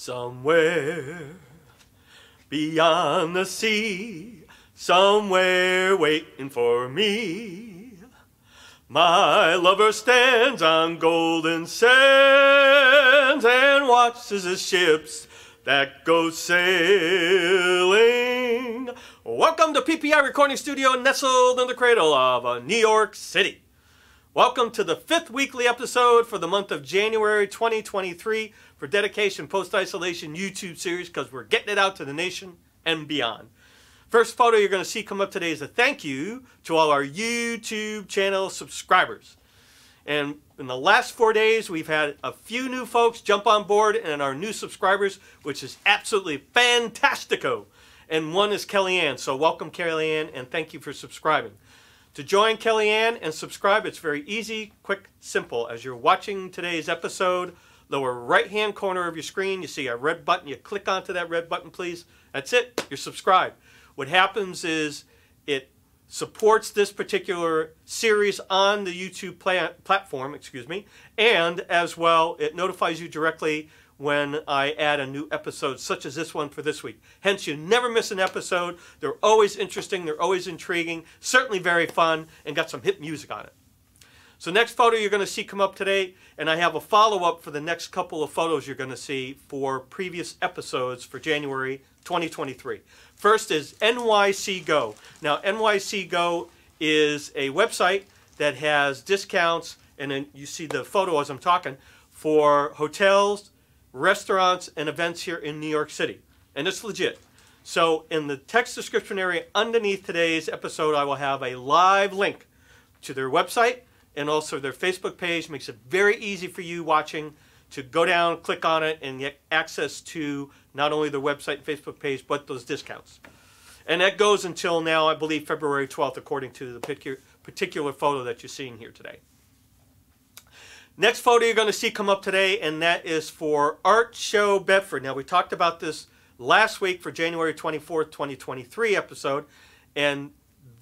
Somewhere beyond the sea, somewhere waiting for me, my lover stands on golden sands and watches the ships that go sailing. Welcome to PPI Recording Studio, nestled in the cradle of New York City. Welcome to the 5th weekly episode for the month of January 2023 for Dedication Post-Isolation YouTube series, because we're getting it out to the nation and beyond. First photo you're going to see come up today is a thank you to all our YouTube channel subscribers. And in the last 4 days, we've had a few new folks jump on board and our new subscribers, which is absolutely fantastico. And one is Kellyanne. So welcome, Kellyanne, and thank you for subscribing. To join Kellyanne and subscribe, it's very easy, quick, simple. As you're watching today's episode, lower right-hand corner of your screen, you see a red button. You click onto that red button, please. That's it. You're subscribed. What happens is it supports this particular series on the YouTube platform, and as well, it notifies you directly when I add a new episode, such as this one for this week. Hence, you never miss an episode. They're always interesting. They're always intriguing. Certainly very fun, and got some hip music on it. So next photo you're going to see come up today, and I have a follow-up for the next couple of photos you're going to see for previous episodes for January 2023. First is NYC Go. Now, NYC Go is a website that has discounts, and then you see the photo as I'm talking, for hotels, restaurants, and events here in New York City. And it's legit. So in the text description area underneath today's episode, I will have a live link to their website and also their Facebook page. Makes it very easy for you watching to go down, click on it, and get access to not only their website and Facebook page, but those discounts. And that goes until now, I believe, February 12th, according to the particular photo that you're seeing here today. Next photo you're going to see come up today, and that is for Art Show Bedford. Now, we talked about this last week for January 24th, 2023 episode, and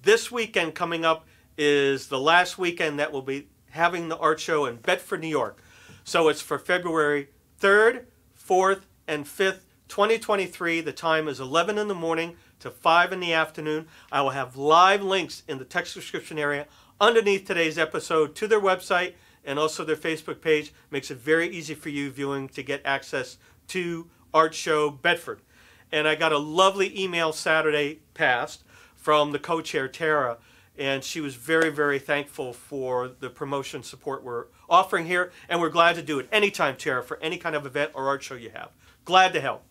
this weekend coming up is the last weekend that we'll be having the art show in Bedford, New York. So it's for February 3rd, 4th, and 5th, 2023. The time is 11 in the morning to 5 in the afternoon. I will have live links in the text description area underneath today's episode to their website and also their Facebook page. Makes it very easy for you viewing to get access to Art Show Bedford. And I got a lovely email Saturday past from the co-chair, Tara, and she was very, very thankful for the promotion support we're offering here, and we're glad to do it anytime, Tara, for any kind of event or art show you have. Glad to help.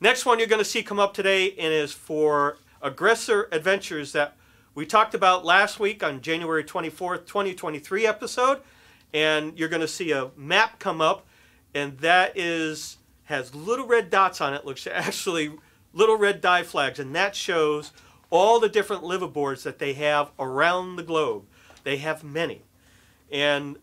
Next one you're going to see come up today and is for Aggressor Adventures that we talked about last week on January 24th, 2023 episode. And you're going to see a map come up, and that has little red dots on it. Looks actually little red dye flags, and that shows all the different liveaboards that they have around the globe. They have many. And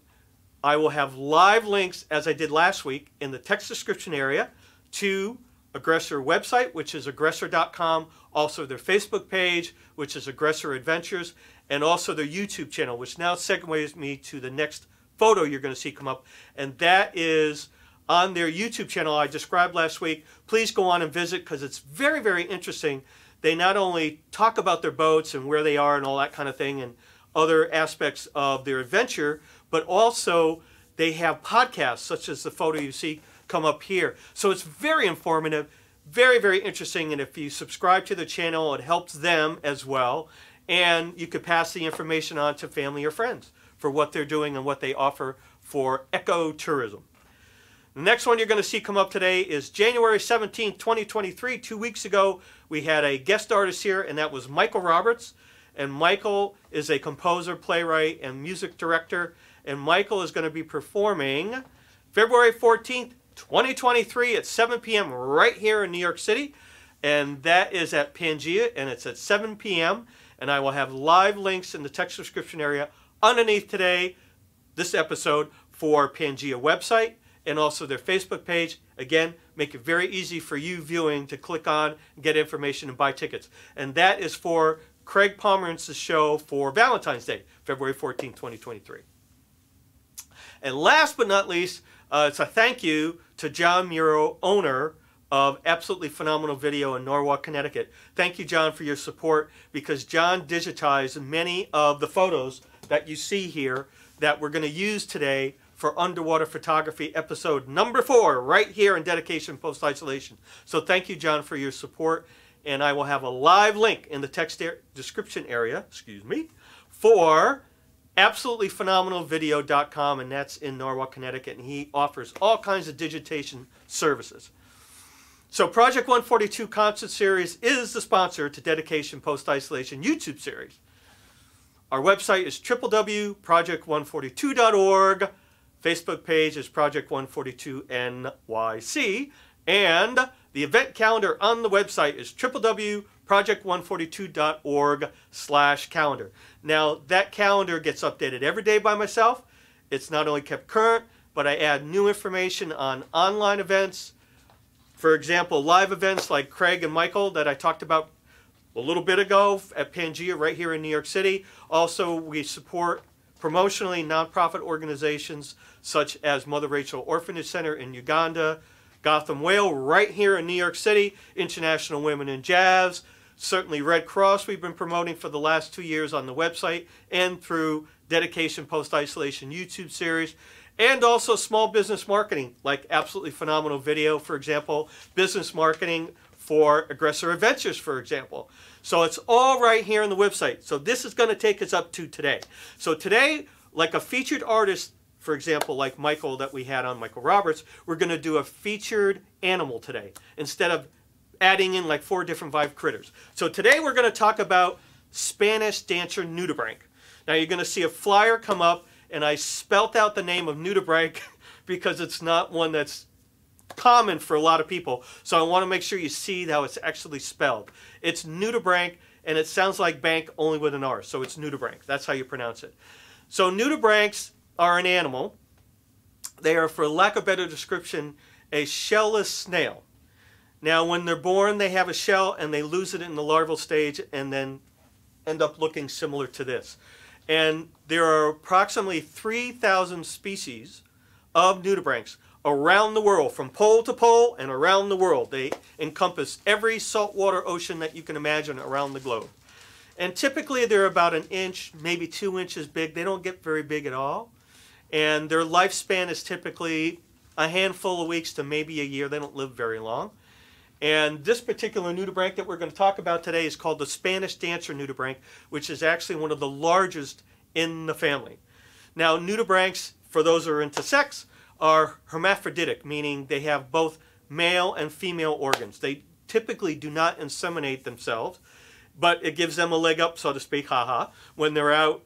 I will have live links, as I did last week, in the text description area to Aggressor website, which is aggressor.com, also their Facebook page, which is Aggressor Adventures, and also their YouTube channel, which now segues me to the next photo you're going to see come up, and that is on their YouTube channel I described last week. Please go on and visit, because it's very, very interesting. They not only talk about their boats and where they are and all that kind of thing and other aspects of their adventure, but also they have podcasts such as the photo you see come up here. So it's very informative, very, very interesting, and if you subscribe to the channel, it helps them as well, and you could pass the information on to family or friends for what they're doing and what they offer for ecotourism. The next one you're going to see come up today is January 17th, 2023. 2 weeks ago, we had a guest artist here, and that was Michael Roberts. And Michael is a composer, playwright, and music director. And Michael is going to be performing February 14th, 2023 at 7 p.m. right here in New York City. And that is at Pangea, and it's at 7 p.m. And I will have live links in the text description area underneath today, this episode, for Pangea website and also their Facebook page. Again, make it very easy for you viewing to click on, get information, and buy tickets. And that is for Craig Pomerance's show for Valentine's Day, February 14, 2023. And last but not least, It's a thank you to John Muro, owner of Absolutely Phenomenal Video in Norwalk, Connecticut. Thank you, John, for your support, because John digitized many of the photos that you see here that we're going to use today for Underwater Photography episode number 4 right here in Dedication Post-Isolation. So thank you, John, for your support, and I will have a live link in the text description area, excuse me, for absolutelyphenomenalvideo.com, and that's in Norwalk, Connecticut, and he offers all kinds of digitation services. So Project 142 Concert Series is the sponsor to Dedication Post-Isolation YouTube series. Our website is www.project142.org. Facebook page is Project 142 NYC. And the event calendar on the website is www.project142.org/calendar. Now, that calendar gets updated every day by myself. It's not only kept current, but I add new information on online events. For example, live events like Craig and Michael that I talked about a little bit ago at Pangea right here in New York City. Also, we support promotionally nonprofit organizations such as Mother Rachel Orphanage Center in Uganda, Gotham Whale right here in New York City, International Women in Jazz, certainly Red Cross we've been promoting for the last 2 years on the website and through Dedication Post-Isolation YouTube series. And also small business marketing, like Absolutely Phenomenal Video, for example, business marketing for Aggressor Adventures, for example. So it's all right here on the website. So this is going to take us up to today. So today, like a featured artist, for example, like Michael that we had on, Michael Roberts, we're going to do a featured animal today instead of adding in like 4 different vibe critters. So today we're going to talk about Spanish Dancer Nudibranch. Now you're going to see a flyer come up, and I spelt out the name of Nudibranch because it's not one that's common for a lot of people. So I want to make sure you see how it's actually spelled. It's Nudibranch, and it sounds like bank only with an R. So it's Nudibranch. That's how you pronounce it. So Nudibranchs are an animal. They are, for lack of better description, a shellless snail. Now when they're born, they have a shell, and they lose it in the larval stage and then end up looking similar to this. And there are approximately 3,000 species of nudibranchs around the world, from pole to pole and around the world. They encompass every saltwater ocean that you can imagine around the globe. And typically they're about 1 inch, maybe 2 inches big. They don't get very big at all. And their lifespan is typically a handful of weeks to maybe a year. They don't live very long. And this particular nudibranch that we're going to talk about today is called the Spanish Dancer Nudibranch, which is actually one of the largest in the family. Now, nudibranchs, for those who are into sex, are hermaphroditic, meaning they have both male and female organs. They typically do not inseminate themselves, but it gives them a leg up, so to speak, haha, when they're out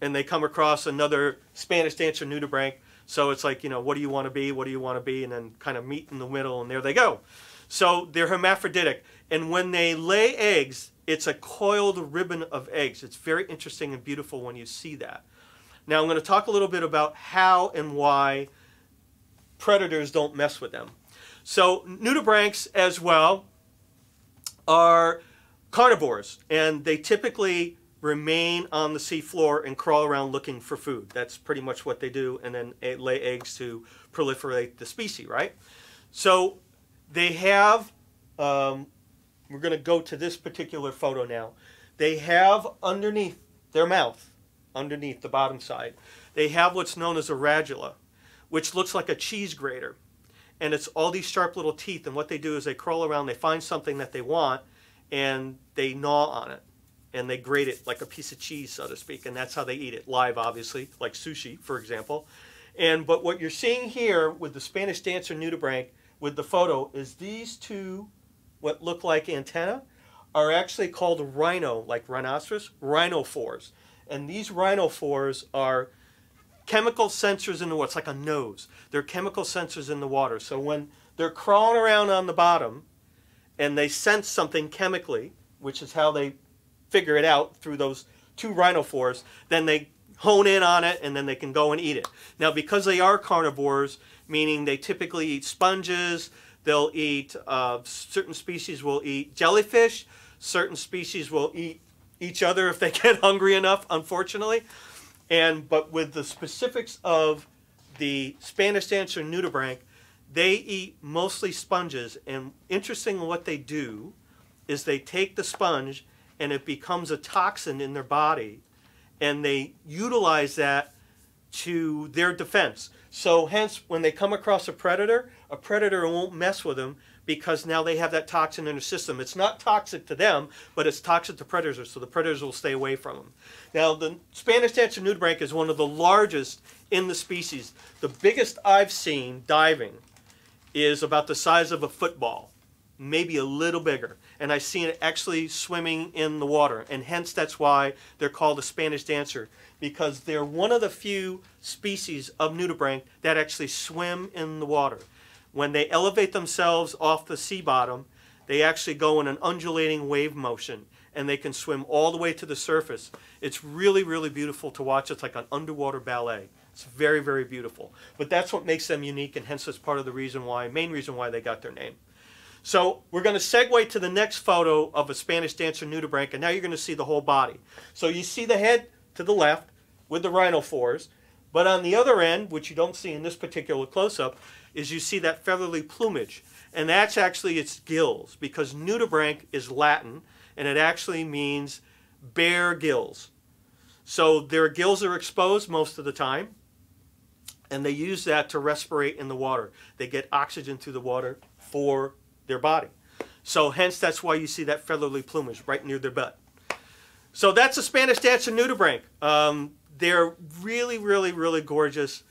and they come across another Spanish Dancer Nudibranch. So it's like, you know, what do you want to be? What do you want to be? And then kind of meet in the middle, and there they go. So they're hermaphroditic, and when they lay eggs, it's a coiled ribbon of eggs. It's very interesting and beautiful when you see that. Now I'm going to talk a little bit about how and why predators don't mess with them. So nudibranchs as well are carnivores, and they typically remain on the seafloor and crawl around looking for food. That's pretty much what they do, and then lay eggs to proliferate the species, right? So they have, we're going to go to this particular photo now. They have underneath their mouth, underneath the bottom side, they have what's known as a radula, which looks like a cheese grater. And it's all these sharp little teeth, and what they do is they crawl around, they find something that they want, and they gnaw on it, and they grate it like a piece of cheese, so to speak, and that's how they eat it, live, obviously, like sushi, for example. But what you're seeing here with the Spanish Dancer Nudibranch with the photo is these two, what look like antennae, are actually called rhino, like rhinoceros, rhinophores. And these rhinophores are chemical sensors in the water. It's like a nose. They're chemical sensors in the water. So when they're crawling around on the bottom and they sense something chemically, which is how they figure it out through those two rhinophores, then they hone in on it, and then they can go and eat it. Now, because they are carnivores, meaning they typically eat sponges, they'll eat, certain species will eat jellyfish, certain species will eat each other if they get hungry enough, unfortunately. But with the specifics of the Spanish Dancer Nudibranch, they eat mostly sponges. And interesting what they do is they take the sponge and it becomes a toxin in their body, and they utilize that to their defense. So hence, when they come across a predator won't mess with them because now they have that toxin in their system. It's not toxic to them, but it's toxic to predators, so the predators will stay away from them. Now, the Spanish Dancer Nudibranch is one of the largest in the species. The biggest I've seen diving is about the size of a football, maybe a little bigger. And I've seen it actually swimming in the water, and hence that's why they're called the Spanish Dancer, because they're one of the few species of nudibranch that actually swim in the water. When they elevate themselves off the sea bottom, they actually go in an undulating wave motion, and they can swim all the way to the surface. It's really, really beautiful to watch. It's like an underwater ballet. It's very, very beautiful. But that's what makes them unique, and hence that's part of the reason why, main reason why they got their name. So we're going to segue to the next photo of a Spanish Dancer Nudibranch, and now you're going to see the whole body. So you see the head to the left with the rhinophores, but on the other end, which you don't see in this particular close-up, is you see that feathery plumage, and that's actually its gills, because nudibranch is Latin, and it actually means bare gills. So their gills are exposed most of the time, and they use that to respirate in the water. They get oxygen through the water for their body. So hence that's why you see that feathery plumage right near their butt. So that's a Spanish Dancer Nudibranch. They're really, really, really gorgeous.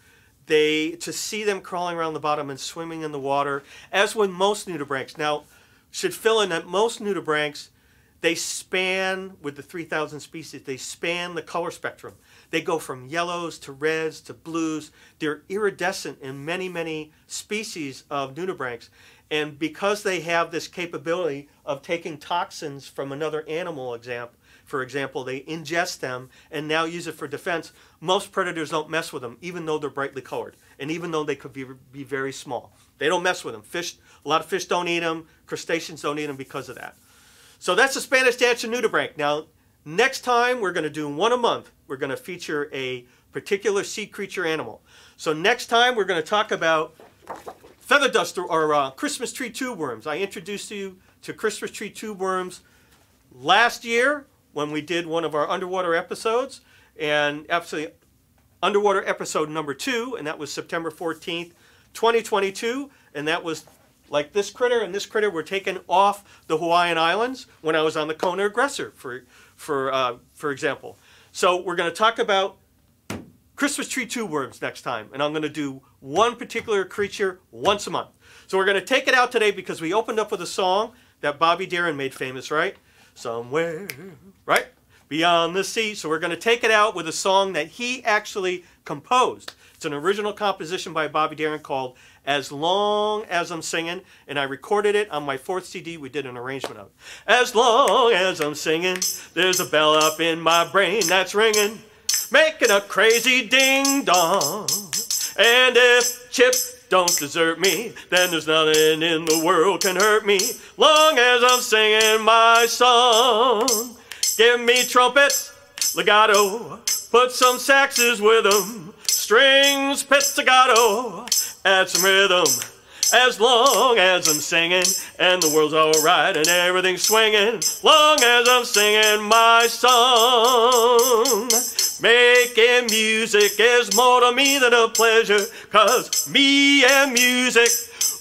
To see them crawling around the bottom and swimming in the water, as with most nudibranchs. Now, should fill in that most nudibranchs, they span, with the 3,000 species, they span the color spectrum. They go from yellows to reds to blues. They're iridescent in many, many species of nudibranchs. And because they have this capability of taking toxins from another animal, for example, they ingest them and now use it for defense, most predators don't mess with them, even though they're brightly colored. And even though they could be very small, they don't mess with them. Fish, a lot of fish don't eat them. Crustaceans don't eat them because of that. So that's the Spanish Dancer Nudibranch. Now, next time we're going to do one a month. We're going to feature a particular sea creature animal. So next time we're going to talk about feather dust or Christmas tree tube worms. I introduced you to Christmas tree tube worms last year when we did one of our underwater episodes, and absolutely underwater episode number 2, and that was September 14th, 2022, and that was like this critter and this critter were taken off the Hawaiian Islands when I was on the Kona Aggressor, for example. So we're going to talk about Christmas tree tube worms next time, and I'm going to do one particular creature once a month. So we're going to take it out today because we opened up with a song that Bobby Darin made famous, right? Somewhere, right? Beyond the sea. So we're going to take it out with a song that he actually composed. It's an original composition by Bobby Darin called As Long As I'm Singing, and I recorded it on my 4th CD. We did an arrangement of it. As long as I'm singing, there's a bell up in my brain that's ringing, making a crazy ding-dong. And if Chip don't desert me, then there's nothing in the world can hurt me. Long as I'm singing my song. Give me trumpets, legato, put some saxes with them, strings, pizzicato, add some rhythm. As long as I'm singing, and the world's alright and everything's swinging. Long as I'm singing my song. Making music is more to me than a pleasure, 'cause me and music,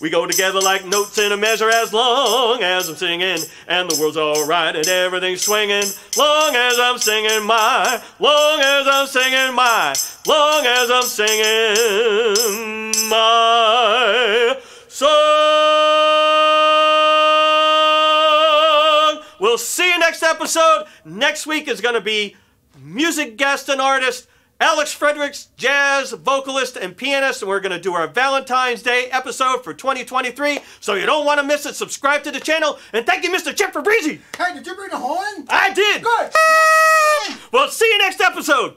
we go together like notes in a measure. As long as I'm singing, and the world's alright and everything's swinging. Long as I'm singing my, long as I'm singing my, long as I'm singing my song. We'll see you next episode. Next week is going to be music guest and artist Alex Fredericks, jazz vocalist and pianist, and we're going to do our Valentine's Day episode for 2023, so you don't want to miss it. Subscribe to the channel, and thank you, Mr. Chip Fabrizi. Hey, did you bring the horn? I did. Good. We'll see you next episode.